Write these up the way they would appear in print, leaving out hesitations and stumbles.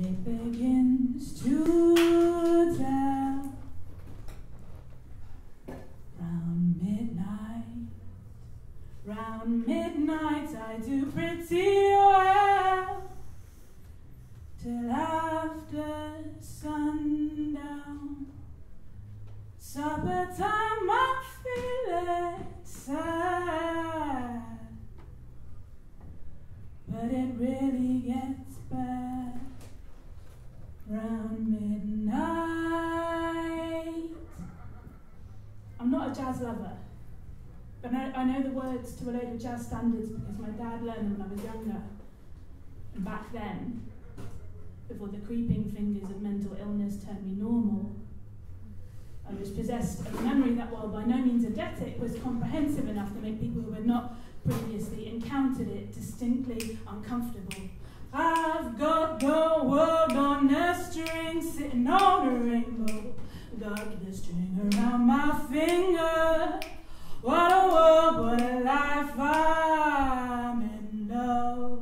It begins to tell round midnight I do pretty well till after sundown. Supper time I feel it sad, but it really gets bad round midnight. I'm not a jazz lover, but I know the words to a load of jazz standards because my dad learned them when I was younger. And back then, before the creeping fingers of mental illness turned me normal, I was possessed of a memory that, while by no means eidetic, was comprehensive enough to make people who had not previously encountered it distinctly uncomfortable. I've got the world on a string, sitting on a rainbow. Got the string around my finger. What a world, what a life I'm in love.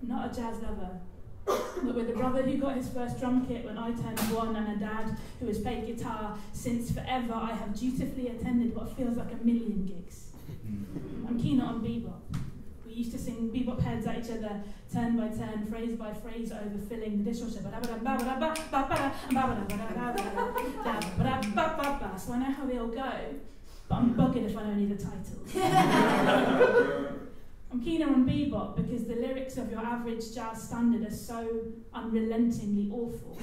I'm not a jazz lover, but with a brother who got his first drum kit when I turned one and a dad who has played guitar since forever, I have dutifully attended what feels like a million gigs. I'm keen on bebop. We used to sing bebop heads at each other, turn by turn, phrase by phrase, over filling the dishwasher. So I know how they all go, but I'm buggered if I know any of the titles. I'm keener on bebop because the lyrics of your average jazz standard are so unrelentingly awful.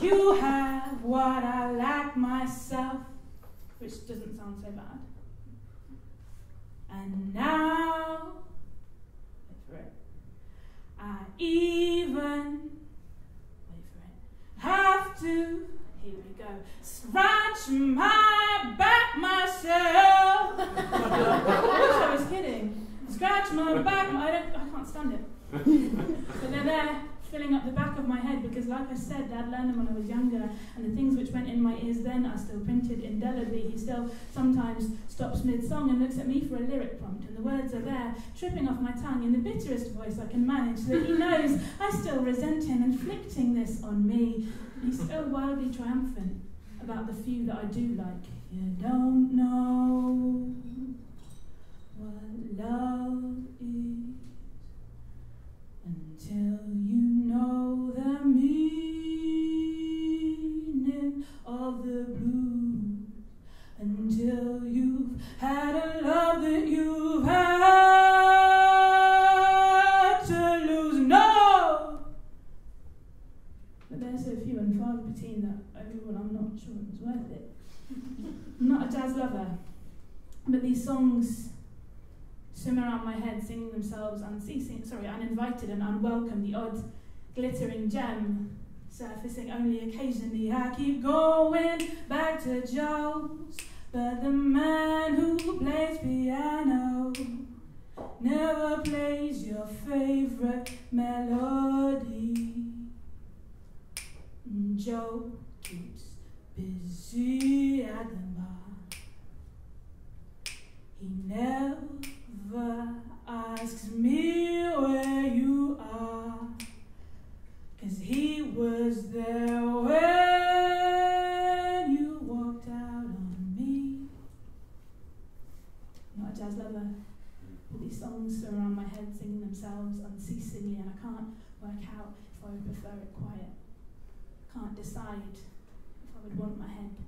You have what I lack myself, which doesn't sound so bad. And now, wait for it, I even, wait for it, have to, here we go, scratch my back myself. I was kidding. Scratch my back, I can't stand it. So they're there, filling up the back of my head, because like I said, Dad learned them when I was younger, and the things which went in my ears then are still printed indelibly. He still sometimes stops mid-song and looks at me for a lyric prompt, and the words are there, tripping off my tongue in the bitterest voice I can manage, so that he knows I still resent him inflicting this on me. He's still wildly triumphant about the few that I do like. You don't know what love is until you know the meaning of the blues, until you've had a love that you've had to lose. No! But there's so few and far between that overall I'm not sure it was worth it. I'm not a jazz lover, but these songs swim around my head, singing themselves uninvited and unwelcome, the odd glittering gem surfacing only occasionally. I keep going back to Joe's, but the man who plays piano never plays your favorite melody. Joe keeps busy at the bar. He never asks me where you are, 'cause he was there when you walked out on me. I'm not a jazz lover. All these songs are around my head singing themselves unceasingly, and I can't work out if I would prefer it quiet. I can't decide if I would want my head